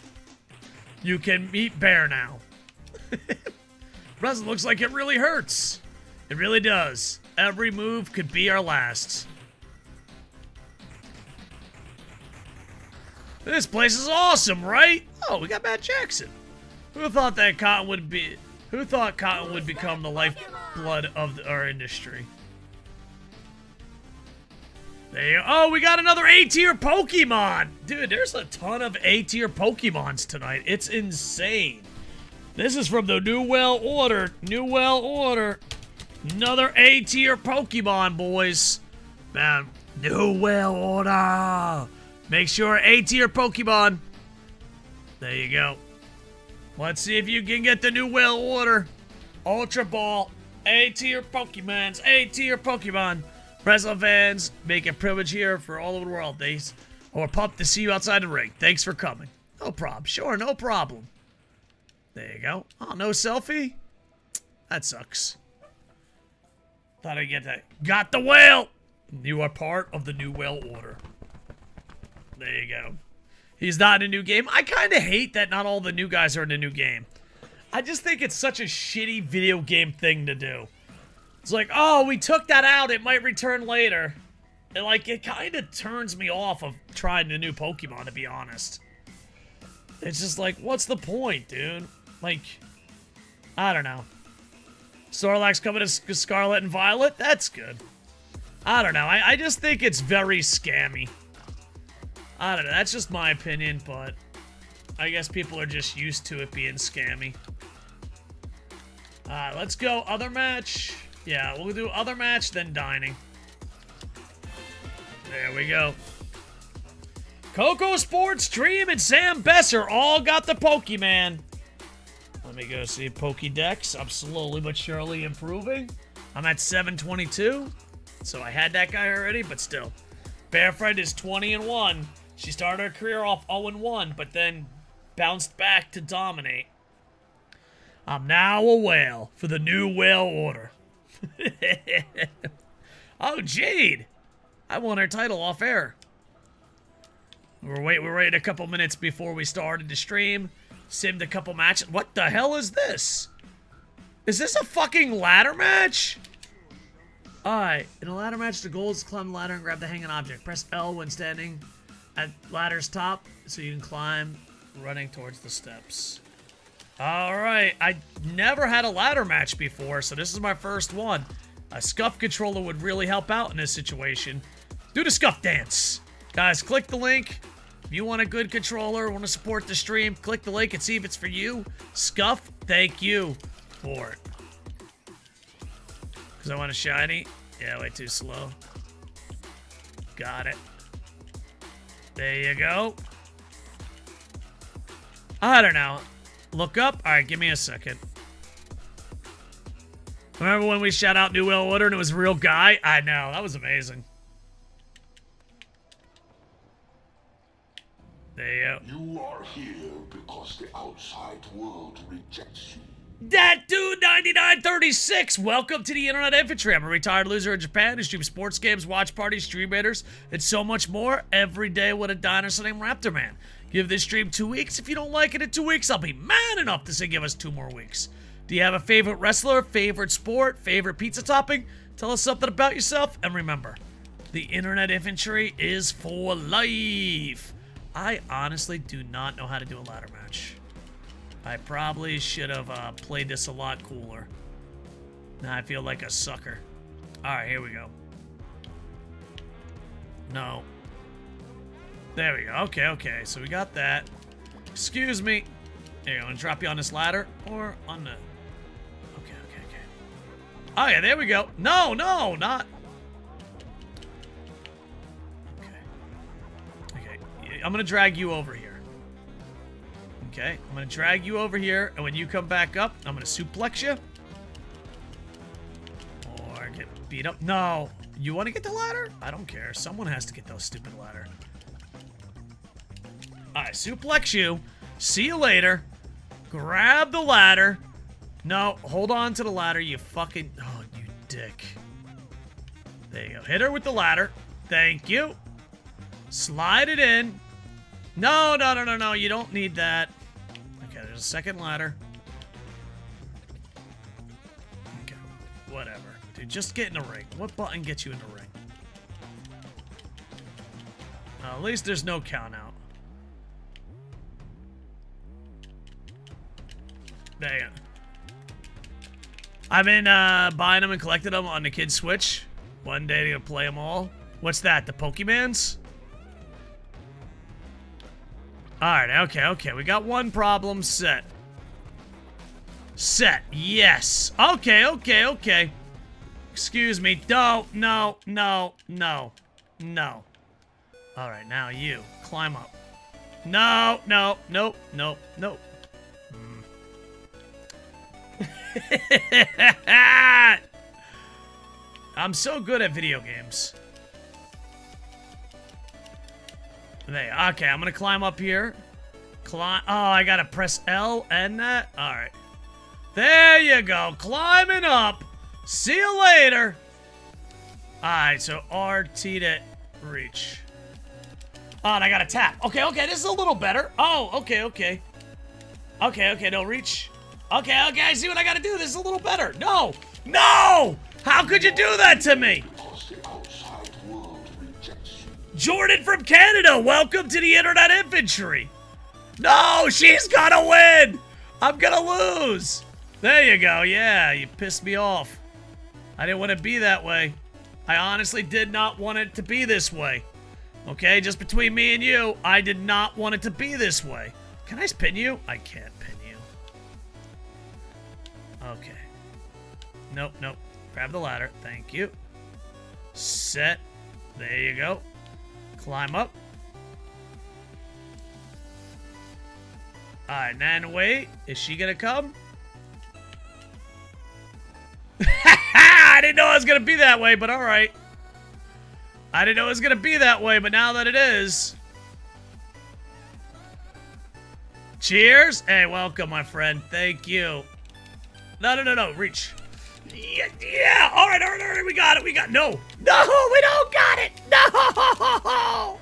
You can meet Bear now. Wrestling looks like it really hurts. It really does. Every move could be our last. This place is awesome, right? Oh, we got Matt Jackson. Who thought that Cotton would be... Who thought Cotton would become the lifeblood of our industry? There you... Oh, we got another A-tier Pokemon! Dude, there's a ton of A-tier Pokemons tonight. It's insane. This is from the New Whale Order. New Whale Order. Another A-tier Pokemon, boys. Man, New Whale Order. Make sure A-tier Pokemon. There you go. Let's see if you can get the New Whale Order. Ultra Ball. A-tier Pokemons. A-tier Pokemon. Wrestling fans, make a privilege here for all over the world. They are pumped to see you outside the ring. Thanks for coming. No problem. Sure, no problem. There you go. Oh, no selfie? That sucks. Thought I'd get that. Got the whale! You are part of the New Whale Order. There you go. He's not in a new game. I kind of hate that not all the new guys are in a new game. I just think it's such a shitty video game thing to do. It's like, oh, we took that out. It might return later. And, like, it kind of turns me off of trying the new Pokemon, to be honest. It's just like, what's the point, dude? Like, I don't know. Snorlax coming to Scarlet and Violet? That's good. I don't know. I just think it's very scammy. I don't know. That's just my opinion, but I guess people are just used to it being scammy. Alright, let's go. Other match. Yeah, we'll do other match, then dining. There we go. Coco Sports, Dream, and Sam Besser all got the Pokemon. Let me go see Pokédex. I'm slowly but surely improving. I'm at 722, so I had that guy already, but still. Bearfriend is 20-1. She started her career off 0-1, but then bounced back to dominate. I'm now a whale for the New Whale Order. Oh, Jade! I won her title off air. We're waiting a couple minutes before we started the stream. Simmed a couple matches. What the hell is this? Is this a fucking ladder match? Alright, in a ladder match, the goal is to climb the ladder and grab the hanging object. Press L when standing at ladder's top so you can climb running towards the steps. All right, I never had a ladder match before, so this is my first one. A Scuff controller would really help out in this situation. Do the Scuff dance. Guys, click the link. If you want a good controller, want to support the stream, click the link and see if it's for you. Scuff, thank you for it. Because I want a shiny. Yeah, way too slow. Got it. There you go. I don't know. Look up. All right, give me a second. Remember when we shout out New Whale Order and it was a real guy? I know. That was amazing. There you go. You are here because the outside world rejects you. That dude, 9936. Welcome to the Internet Infantry. I'm a retired loser in Japan who streams sports games, watch parties, Stream Raiders, and so much more every day with a dinosaur named Raptor Man. Give this stream 2 weeks. If you don't like it in 2 weeks, I'll be mad enough to say give us 2 more weeks. Do you have a favorite wrestler, favorite sport, favorite pizza topping? Tell us something about yourself. And remember, the Internet Infantry is for life. I honestly do not know how to do a ladder match. I probably should have played this a lot cooler. Now I feel like a sucker. All right, here we go. No. There we go. Okay, okay. So we got that. Excuse me. There you go. I'm gonna drop you on this ladder or on the... Okay, okay, okay. Oh, yeah. There we go. No, no, not... Okay. Okay. I'm gonna drag you over here. Okay. I'm gonna drag you over here, and when you come back up, I'm gonna suplex you. Or get beat up. No. You want to get the ladder? I don't care. Someone has to get those stupid ladder. I suplex you. See you later. Grab the ladder. No, hold on to the ladder, you fucking... Oh, you dick. There you go. Hit her with the ladder. Thank you. Slide it in. No, no, no, no, no. You don't need that. Okay, there's a second ladder. Okay, whatever. Dude, just get in the ring. What button gets you in the ring? At least there's no count out. Damn. I've been buying them and collecting them on the kids' Switch. One day they're gonna play them all. What's that? The Pokemons? Alright, okay, okay. We got one problem set. Set. Yes. Okay, okay, okay. Excuse me. No, no, no, no, no. Alright, now you. Climb up. No, no, nope, nope, nope. I'm so good at video games. There. Okay, I'm gonna climb up here. Climb. Oh, I gotta press L and that. All right. There you go. Climbing up. See you later. All right. So RT to reach. Oh, and I gotta tap. Okay. Okay. This is a little better. Oh. Okay. Okay. Okay. Okay. No reach. Okay, okay, I see what I gotta do. This is a little better. No! No! How could you do that to me? Jordan from Canada, welcome to the Internet Infantry. No, she's gonna win! I'm gonna lose. There you go. Yeah, you pissed me off. I didn't want to be that way. I honestly did not want it to be this way. Okay, just between me and you, I did not want it to be this way. Can I pin you? I can't pin you. Okay. Nope, nope. Grab the ladder. Thank you. Set. There you go. Climb up. Alright, Nan, wait. Is she gonna come? I didn't know it was gonna be that way, but alright. I didn't know it was gonna be that way, but now that it is. Cheers. Hey, welcome, my friend. Thank you. No, no, no, no, reach. Yeah, yeah. All right, we got it, we got it. No, no, we don't got it, no!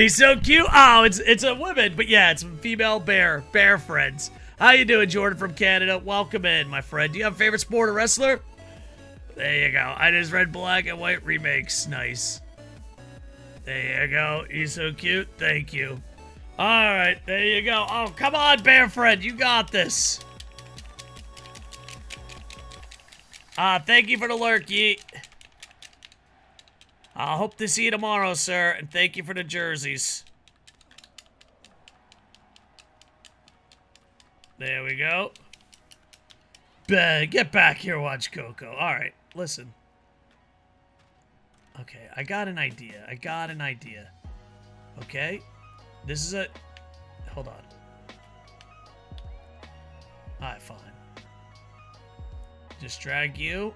He's so cute. Oh, it's a woman, but yeah, it's a female bear, bear friends. How you doing, Jordan from Canada? Welcome in, my friend. Do you have a favorite sport or wrestler? There you go. I just read Black and White remakes, nice. There you go. He's so cute. Thank you. All right. There you go. Oh, come on, Bearfriend. You got this. Thank you for the lurk, yeet. I hope to see you tomorrow, sir. And thank you for the jerseys. There we go. Get back here, watch Coco. All right, listen. Okay, I got an idea. I got an idea. Okay? This is a... Hold on. All right, fine. Just drag you.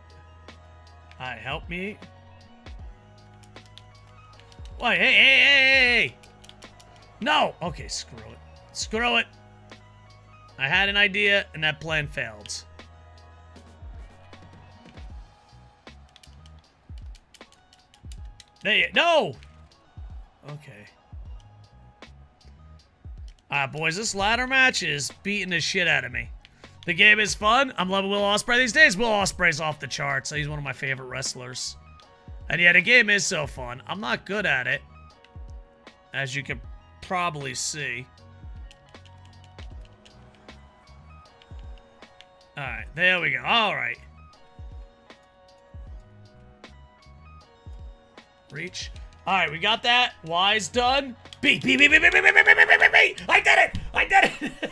All right, help me. Wait, hey, hey, hey, hey! No! Okay, screw it. Screw it! I had an idea, and that plan failed. There you no! Okay. Alright, boys, this ladder match is beating the shit out of me. The game is fun. I'm loving Will Ospreay these days. Will Ospreay's off the charts. He's one of my favorite wrestlers. And yeah, the game is so fun. I'm not good at it, as you can probably see. Alright, there we go. Alright. Reach. All right, we got that. Y's done. Beat, beat, beat, beat, beat, beat, beat, beat, beat, beat, beat, beat. I did it! I did it!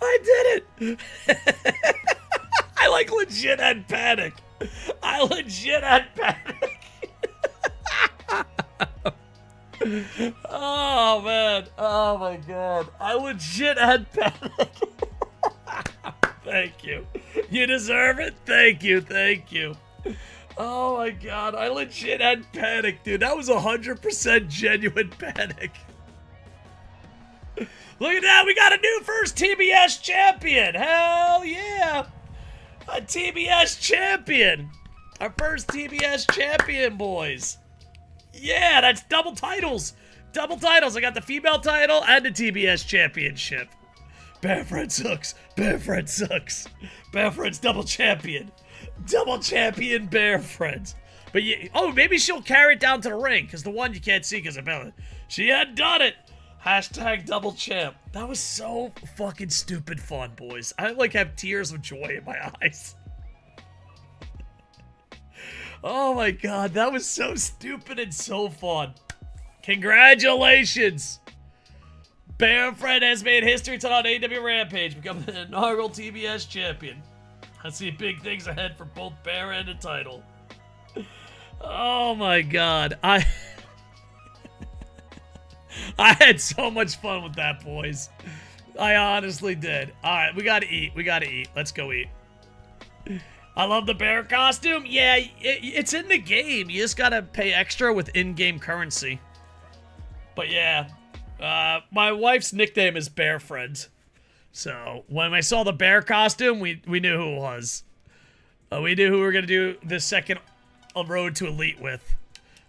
I did it! I like legit had panic. I legit had panic. Oh man! Oh my god! I legit had panic. Thank you. You deserve it. Thank you. Thank you. Oh my god. I legit had panic, dude. That was 100% genuine panic. Look at that. We got a new first TBS champion. Hell yeah. A TBS champion. Our first TBS champion, boys. Yeah, that's double titles. Double titles. I got the female title and the TBS championship. Bearfriend sucks. Bearfriend sucks. Bearfriend's double champion. Double champion Bearfriend. But yeah, oh, maybe she'll carry it down to the ring, because the one you can't see because of Bella. She had done it. Hashtag double champ. That was so fucking stupid fun, boys. I like have tears of joy in my eyes. Oh my god, that was so stupid and so fun. Congratulations. Bearfriend has made history tonight on AEW Rampage, becoming the inaugural TBS champion. I see big things ahead for both Bear and the title. Oh my god. I had so much fun with that, boys. I honestly did. Alright, we gotta eat. We gotta eat. Let's go eat. I love the bear costume. Yeah, it's in the game. You just gotta pay extra with in-game currency. But yeah... my wife's nickname is Bearfriend, so when I saw the bear costume, we knew who it was. We knew who we were going to do the second road to elite with.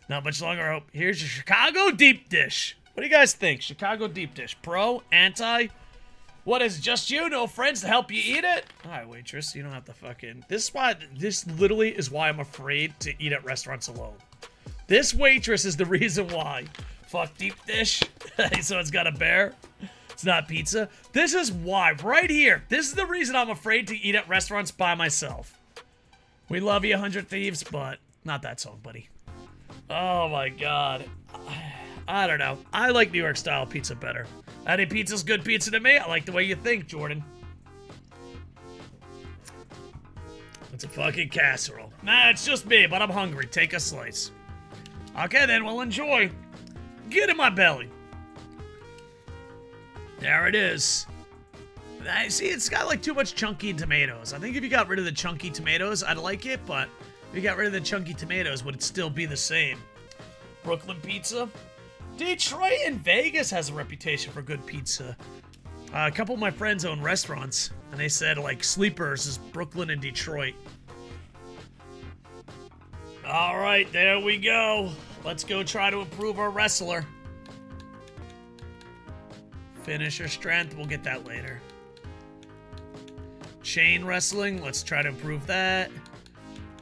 Not much longer, I hope. Here's your Chicago deep dish. What do you guys think? Chicago deep dish. Pro? Anti? What is just you? No friends to help you eat it? Alright, waitress, you don't have to fucking... This literally is why I'm afraid to eat at restaurants alone. This waitress is the reason why. Fuck deep dish. So it's got a bear. It's not pizza. This is why, right here. This is the reason I'm afraid to eat at restaurants by myself. We love you, 100 Thieves, but not that song, buddy. Oh my god. I don't know. I like New York style pizza better. Any pizza's good pizza to me. I like the way you think, Jordan. It's a fucking casserole. Nah, it's just me, but I'm hungry. Take a slice. Okay, then we'll enjoy. Get in my belly. There it is. I see it's got like too much chunky tomatoes. I think if you got rid of the chunky tomatoes, I'd like it, but if you got rid of the chunky tomatoes, would it still be the same? Brooklyn pizza? Detroit and Vegas has a reputation for good pizza. A couple of my friends own restaurants, and they said like sleepers is Brooklyn and Detroit. Alright, there we go. Let's go try to improve our wrestler. Finisher strength. We'll get that later. Chain wrestling, let's try to improve that.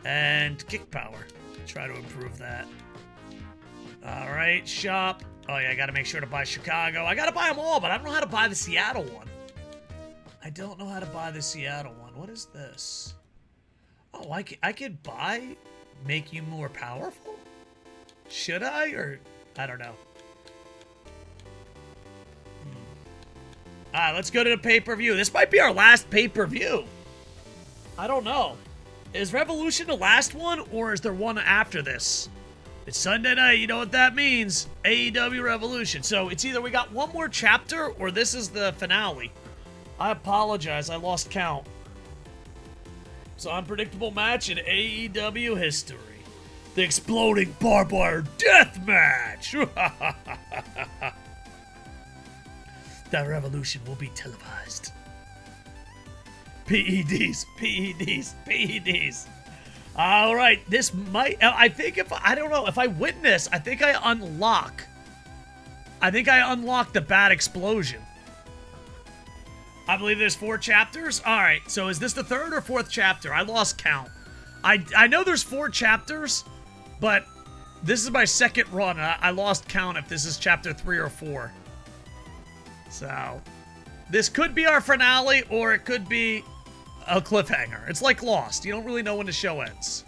And kick power, try to improve that. All right, shop. Oh yeah, I gotta make sure to buy Chicago. I gotta buy them all, but I don't know how to buy the Seattle one. I don't know how to buy the Seattle one. What is this? Oh, I could buy Make You More Powerful? Should I? Or I don't know. Alright, let's go to the pay-per-view. This might be our last pay-per-view. I don't know. Is Revolution the last one, or is there one after this? It's Sunday night, you know what that means. AEW Revolution. So it's either we got one more chapter, or this is the finale. I apologize, I lost count. It's an unpredictable match in AEW history. The exploding barbed wire death match! That revolution will be televised. PEDs, PEDs, PEDs. All right, this might, I think if, I don't know, if I witness, I think I unlock the bad explosion. I believe there's 4 chapters. All right, so is this the 3rd or 4th chapter? I lost count. I know there's 4 chapters, but this is my 2nd run. I lost count if this is chapter 3 or 4. So, this could be our finale, or it could be a cliffhanger. It's like Lost. You don't really know when the show ends.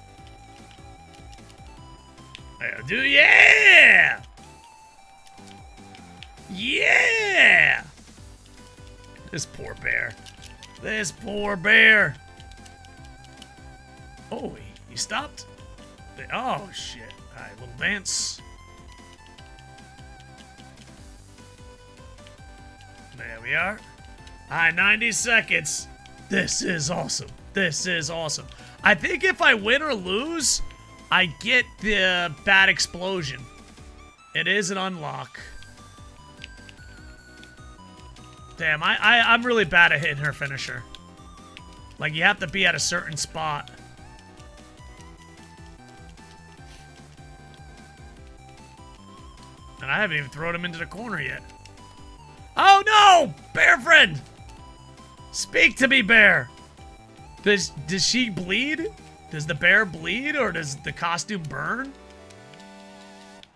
Yeah! Yeah! This poor bear. This poor bear. Oh, he stopped? Oh, shit. All right, little dance. There we are. All right, 90 seconds. This is awesome. This is awesome. I think if I win or lose, I get the bad explosion. It is an unlock. Damn, I'm really bad at hitting her finisher. Like, you have to be at a certain spot. And I haven't even thrown him into the corner yet. Oh no! Bearfriend! Speak to me, bear! Does she bleed? Does the bear bleed, or does the costume burn?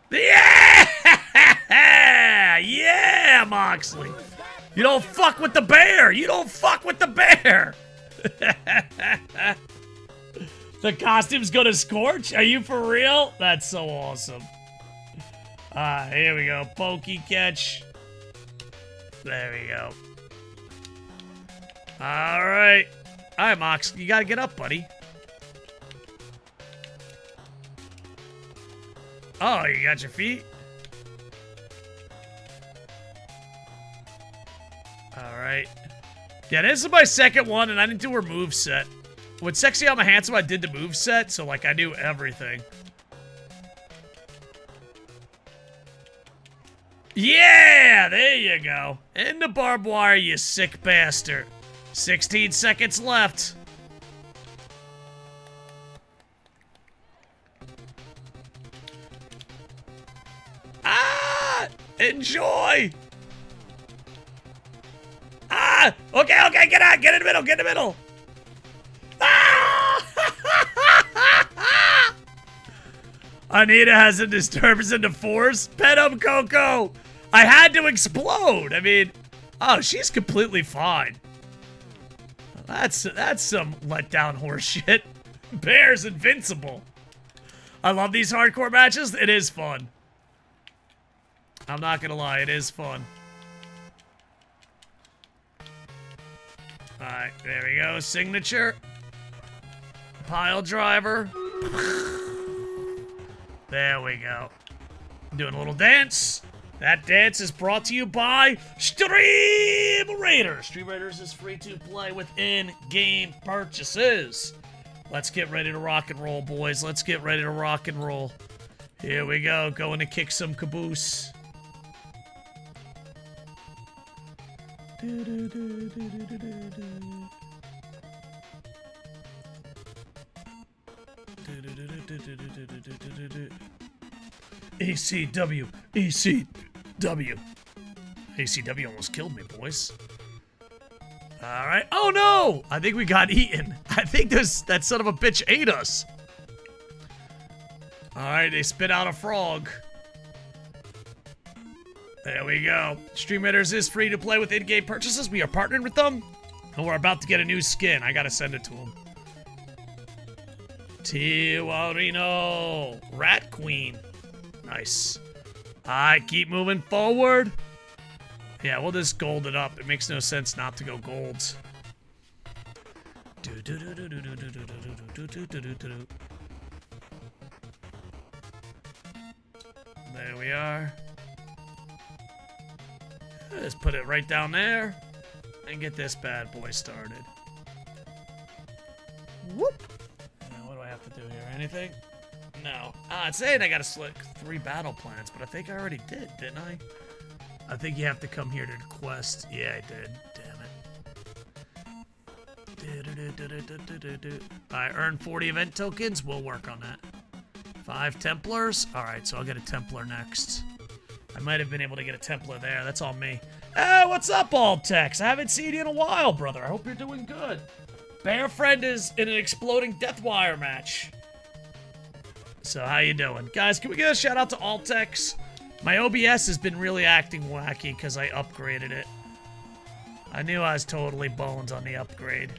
Yeah! Yeah, Moxley! You don't fuck with the bear! You don't fuck with the bear! The costume's gonna scorch? Are you for real? That's so awesome. Ah, here we go. Pokey catch. There we go. All right. All right, Mox. You got to get up, buddy. Oh, you got your feet? All right. Yeah, this is my 2nd one, and I didn't do her moveset. With Sexy I'm Handsome, I did the moveset, so, like, I knew everything. Yeah, there you go. In the barbed wire, you sick bastard. 16 seconds left. Ah! Enjoy! Ah! Okay, okay, get out! Get in the middle! Get in the middle! Ah! Anita has a disturbance in the force. Pet up, Coco! I had to explode. I mean, oh, she's completely fine. That's some letdown horse shit. Bear's invincible. I love these hardcore matches. It is fun. I'm not gonna lie, it is fun. All right, there we go. Signature. Pile driver. There we go. Doing a little dance. That dance is brought to you by Stream Raiders. Stream Raiders is free to play with in-game purchases. Let's get ready to rock and roll, boys. Let's get ready to rock and roll. Here we go. Going to kick some caboose. ECW. ECW. ACW almost killed me, boys. All right. Oh, no. I think we got eaten. I think that son of a bitch ate us. All right. They spit out a frog. There we go. Stream Raiders is free to play with in-game purchases. We are partnered with them. And we're about to get a new skin. I gotta send it to them. Tiwarino. Rat Queen. Nice. Alright, keep moving forward. Yeah, we'll just gold it up. It makes no sense not to go golds. There we are. Just put it right down there and get this bad boy started. Whoop. Now what do I have to do here? Anything? No. It's saying I gotta select 3 battle plans, but I think I already did, didn't I? I think you have to come here to the quest. Yeah, I did. Damn it. I earned 40 event tokens. We'll work on that. 5 Templars. Alright, so I'll get a Templar next. I might have been able to get a Templar there. That's all me. Hey, what's up, Alt Tex? I haven't seen you in a while, brother. I hope you're doing good. Bearfriend is in an exploding death wire match. So, how you doing? Guys, can we give a shout-out to Alt Tex? My OBS has been really acting wacky because I upgraded it. I knew I was totally bones on the upgrade.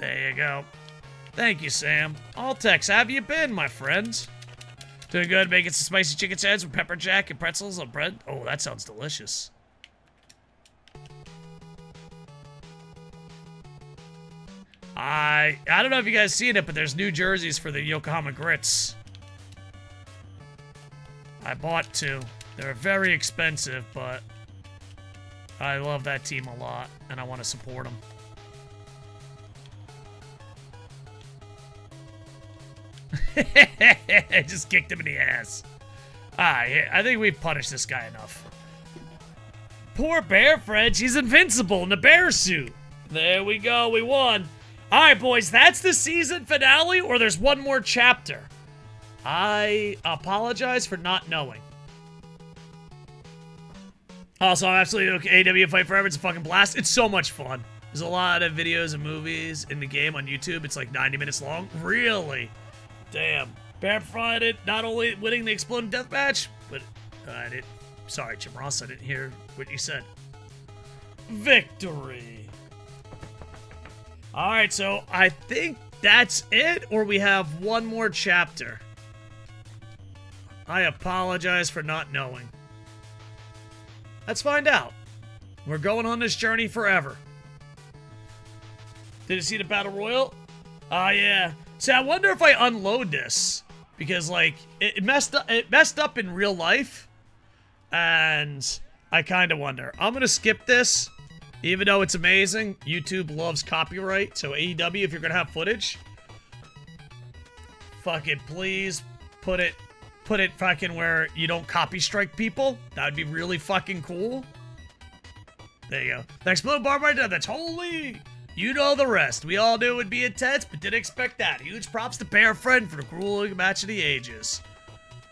There you go. Thank you, Sam. Altex, how have you been, my friends? Doing good, making some spicy chicken sandwiches with pepper jack and pretzels on bread. Oh, that sounds delicious. I don't know if you guys seen it, but there's new jerseys for the Yokohama Grits. I bought 2. They're very expensive, but I love that team a lot, and I want to support them. Just kicked him in the ass. Yeah, I think we've punished this guy enough. Poor Bearfriend, she's invincible in the bear suit. There we go, we won. Alright, boys, that's the season finale, or there's one more chapter. I apologize for not knowing. Also, I'm absolutely okay. AEW Fight Forever, it's a fucking blast. It's so much fun. There's a lot of videos and movies in the game on YouTube. It's like 90 minutes long. Really? Damn. Bearfriend not only winning the exploding death match, but I didn't. Sorry, Jim Ross, I didn't hear what you said. Victory. Alright, so I think that's it, or we have one more chapter. I apologize for not knowing. Let's find out. We're going on this journey forever. Did you see the Battle Royal? Ah, yeah. See, I wonder if I unload this, because, like, it messed up in real life, and I kind of wonder. I'm going to skip this, even though it's amazing. YouTube loves copyright, so AEW, if you're going to have footage, fucking please put it fucking where you don't copy strike people. That would be really fucking cool. There you go. The exploding bar right now, that's holy... You know the rest. We all knew it would be intense, but didn't expect that. Huge props to Bearfriend for the grueling match of the ages.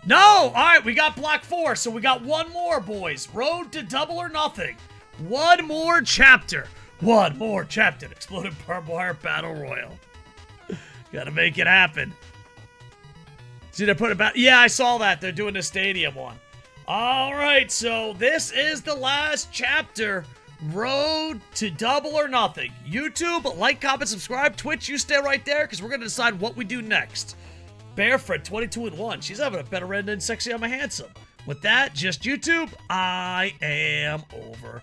No! All right, we got block 4, so we got one more, boys. Road to double or nothing. One more chapter. One more chapter. Exploded barbed wire battle royal. Gotta make it happen. See, they put about. Yeah, I saw that. They're doing the stadium one. All right, so this is the last chapter. Road to double or nothing. YouTube, like, comment, subscribe. Twitch, you stay right there because we're going to decide what we do next. Bearfriend, 22-1. She's having a better end than Sexy I'm a Handsome. With that, just YouTube, I am over.